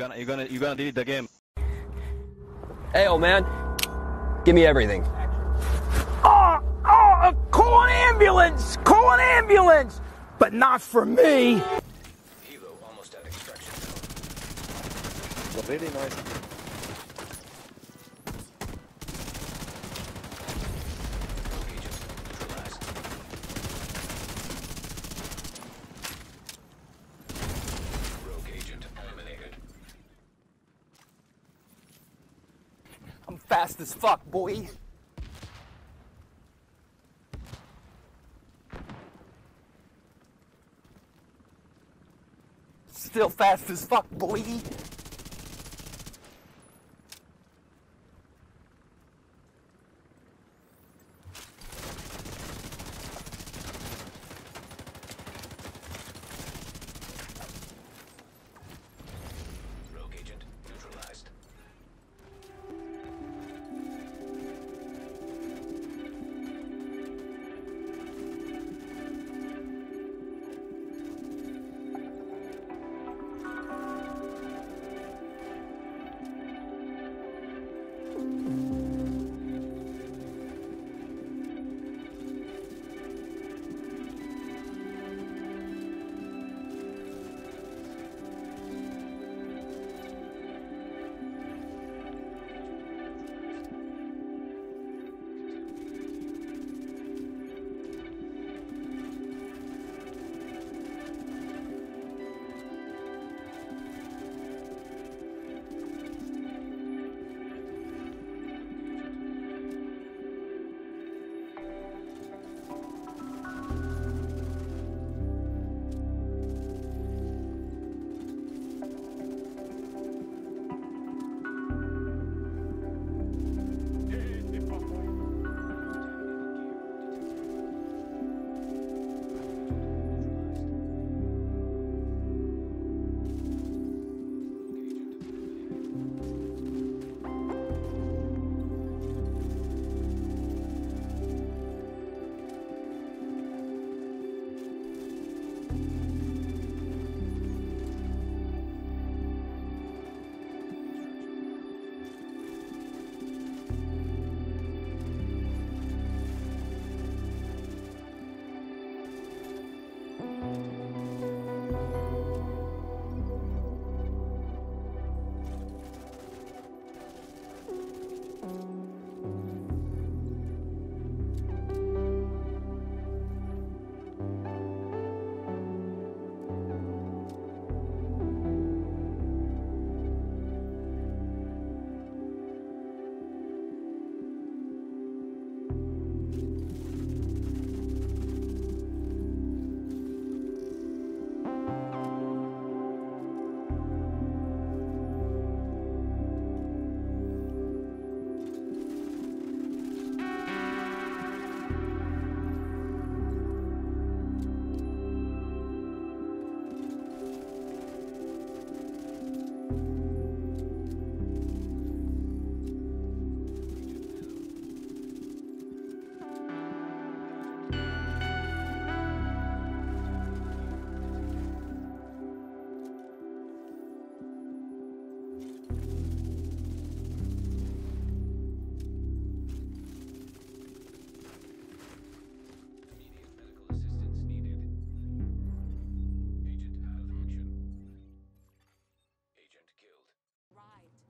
You're gonna delete the game. Hey, old man, give me everything. Oh, call an ambulance! Call an ambulance! But not for me! Hilo almost at extraction. Really nice. I'm fast as fuck, boy. Still fast as fuck, boy. Right.